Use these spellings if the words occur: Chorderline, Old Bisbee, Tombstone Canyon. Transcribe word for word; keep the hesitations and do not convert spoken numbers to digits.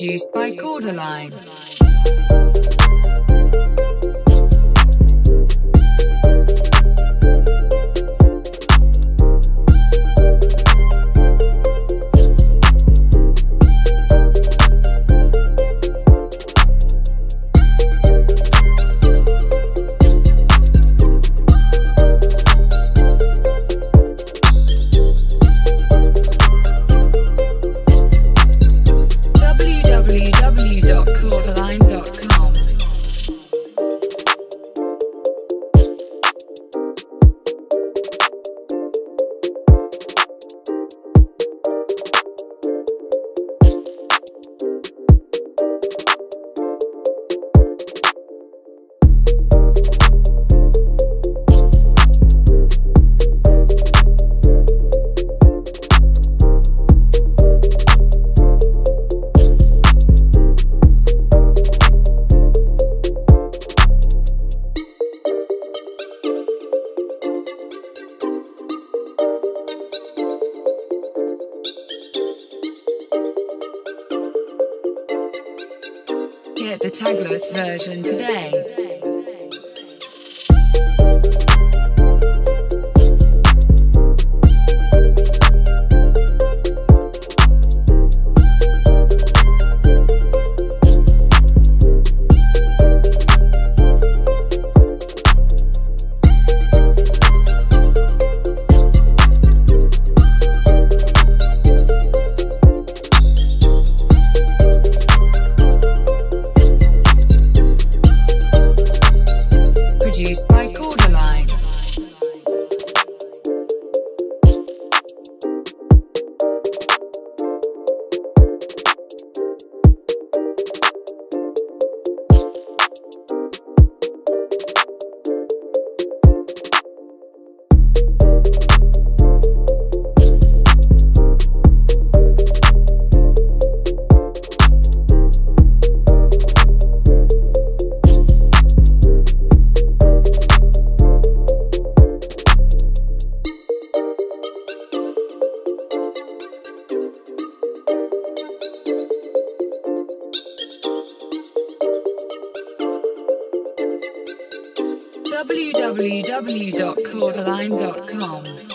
produced by Chorderline. Get the tagless version today. Produced by Chorderline. w w w dot chorderline dot com